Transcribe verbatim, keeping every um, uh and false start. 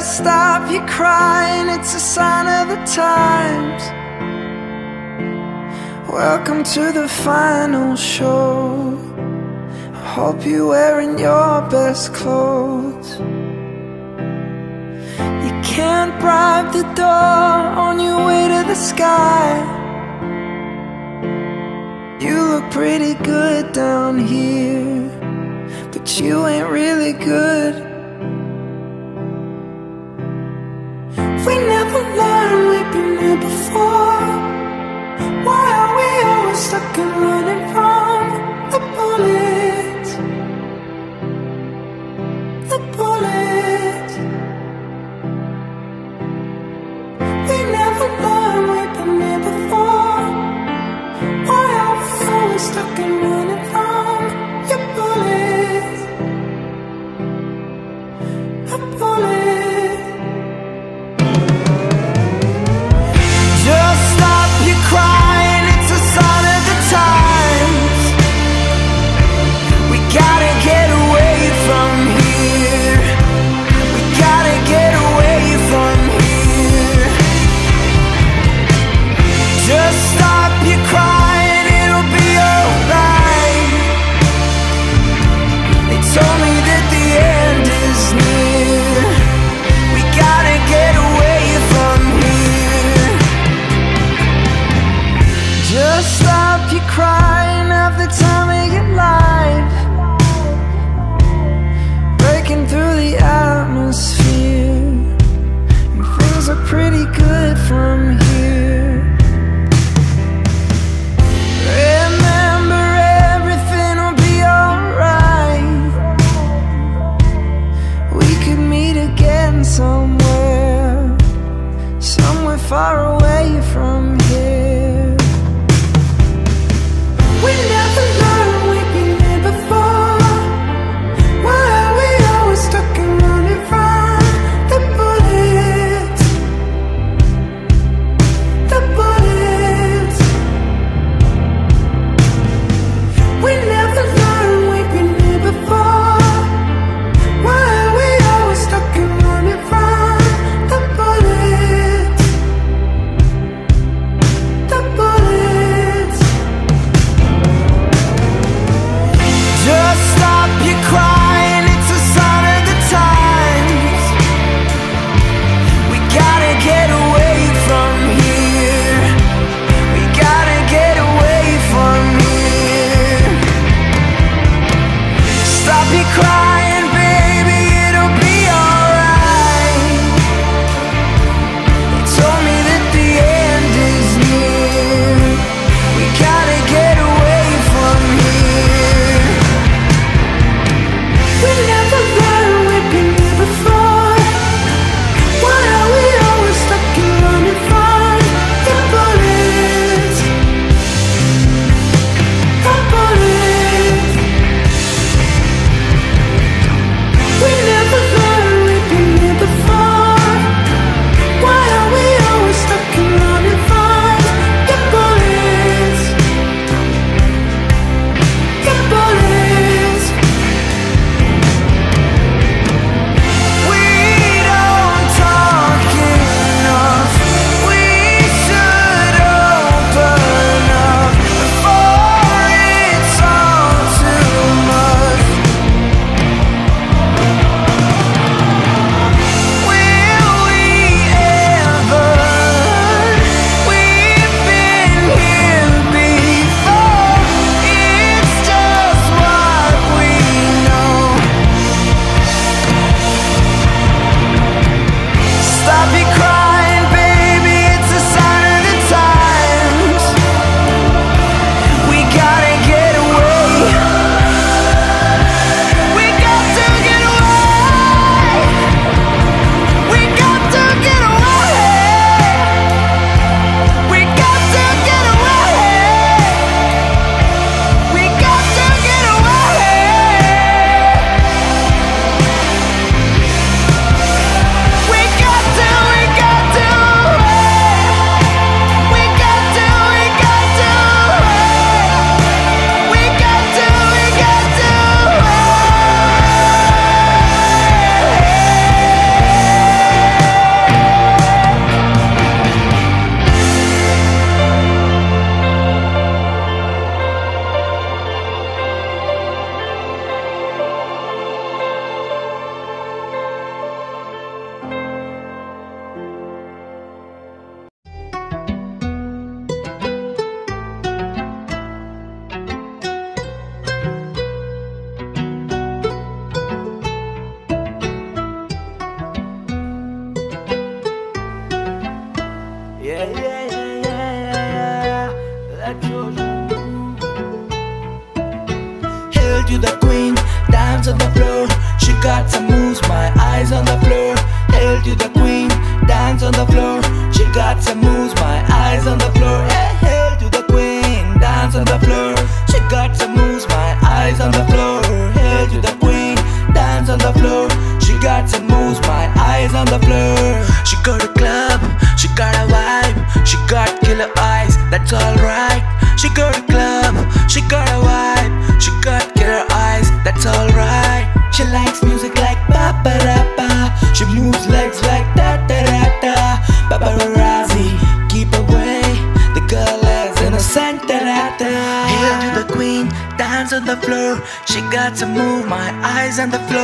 gotta stop you crying, it's a sign of the times. Welcome to the final show. I hope you're wearing your best clothes. You can't bribe the door on your way to the sky. You look pretty good down here, but you ain't really good. We never learned, we've been here before. Why are we always stuck and running from the bullets? The bullets. We never learned, we've been here before. Why are we always stuck and running from your bullets? The bullets. Gotta get away from here. moves, my eyes on the floor. Hail to the queen, dance on the floor. She got some moves, my eyes on the floor. Hail to the queen, dance on the floor. She got some moves, my eyes on the floor. Hail to the queen, dance on the floor. She got some moves, my eyes on the floor. She got a club, she got a vibe, she got killer eyes, that's alright. She got a club, she got a vibe, she got killer eyes, that's alright. She likes music like paparappa, she moves legs like tatarata. Paparazzi, keep away, the girl is innocent. Hail to the queen, dance on the floor. She got to move, my eyes on the floor.